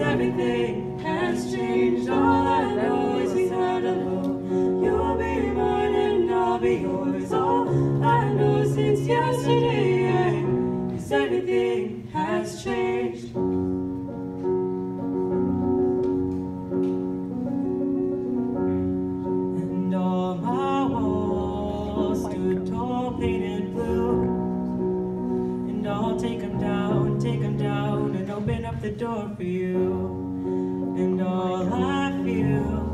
Everything has changed. All I know is we said hello. You'll be mine and I'll be yours. All I know since yesterday is everything has changed. And all my walls stood tall, painted blue. And I'll take them down, and open up the door for you. And all I feel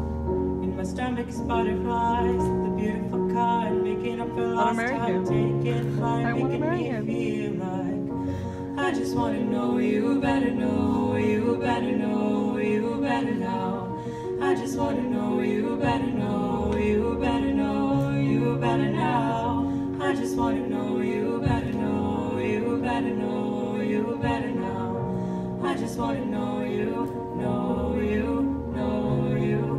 in my stomach is butterflies. The beautiful kind, making up for lost time, taking flight, making me feel like I just want to know you better, know you better, know you better now. I just want to know you better, know you better, know you better now. I just want to know you better, know you better, know you better now. I just want to know you. Know you, know you.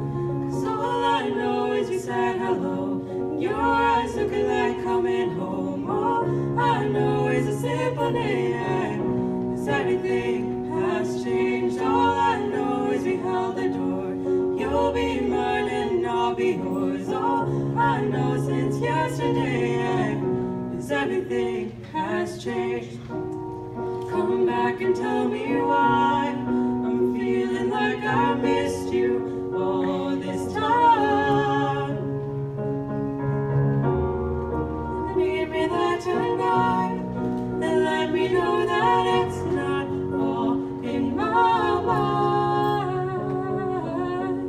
'Cause all I know is you said hello. Your eyes looking like coming home. All I know is a simple name. 'Cause everything has changed. All I know is we held the door. You'll be mine and I'll be yours. All I know since yesterday is everything has changed. Come back and tell me why. Like I missed you all this time. And leave me there tonight, and let me know that it's not all in my mind.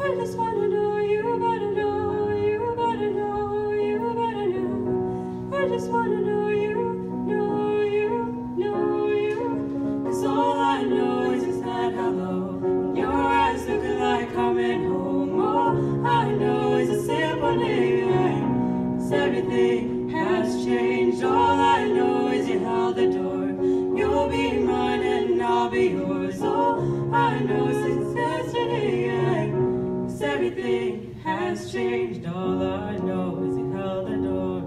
I just want to know you better, know you better, know you better know. I just want to know you, know you, know you. 'Cause all I know is just that hello. Everything has changed. All I know is you held the door. You'll be mine and I'll be yours. All I know since yesterday is everything has changed. All I know is you held the door.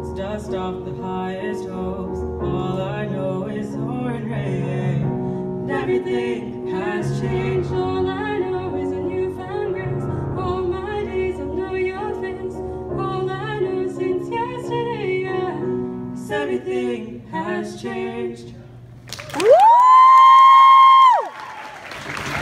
It's dust off the highest hopes. All I know is orange rain. Everything has changed. All I know. Everything has changed.